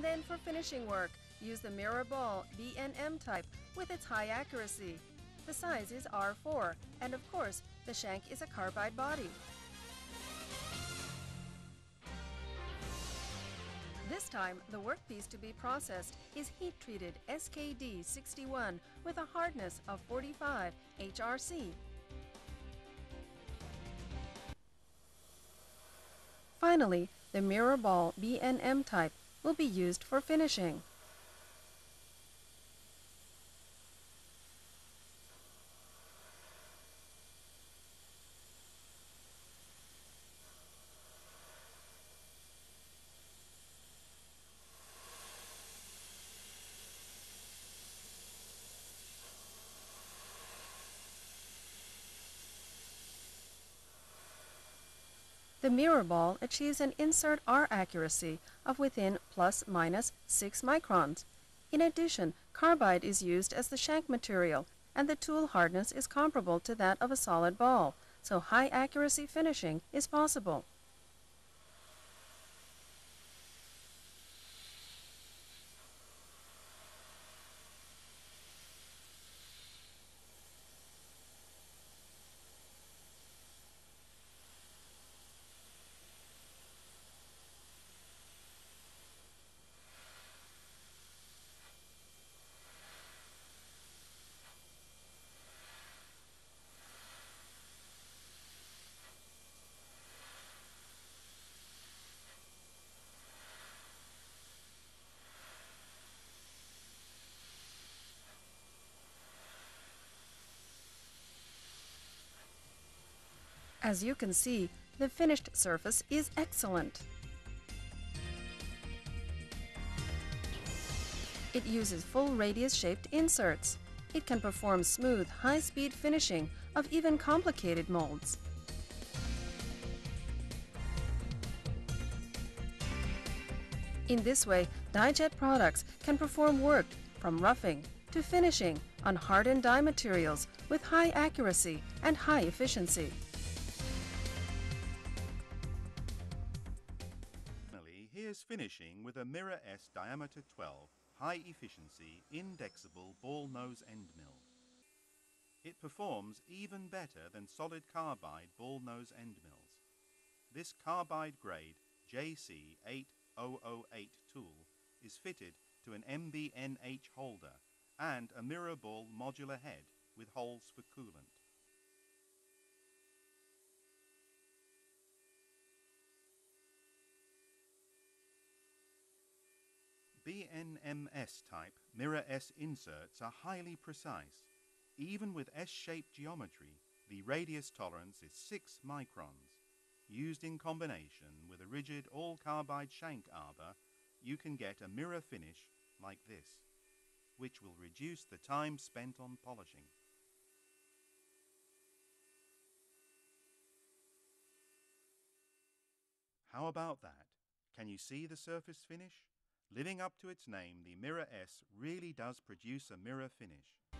And then for finishing work, use the MirrorBall Bnm type with its high accuracy. The size is R4, and of course, the shank is a carbide body. This time, the workpiece to be processed is heat-treated SKD61 with a hardness of 45 HRC. Finally, the MirrorBall Bnm type will be used for finishing. The MirrorBall achieves an insert R accuracy of within ±6 microns. In addition, carbide is used as the shank material, and the tool hardness is comparable to that of a solid ball, so high accuracy finishing is possible. As you can see, the finished surface is excellent. It uses full radius-shaped inserts. It can perform smooth, high-speed finishing of even complicated molds. In this way, Dijet products can perform work from roughing to finishing on hardened die materials with high accuracy and high efficiency. Here's finishing with a Mirror S diameter 12 high efficiency indexable ball nose end mill. It performs even better than solid carbide ball nose end mills. This carbide grade JC8008 tool is fitted to an MBNH holder and a MirrorBall modular head with holes for coolant. BNMS type Mirror S inserts are highly precise. Even with S-shaped geometry, the radius tolerance is 6 microns. Used in combination with a rigid all-carbide shank arbor, you can get a mirror finish like this, which will reduce the time spent on polishing. How about that? Can you see the surface finish? Living up to its name, the Mirror S really does produce a mirror finish.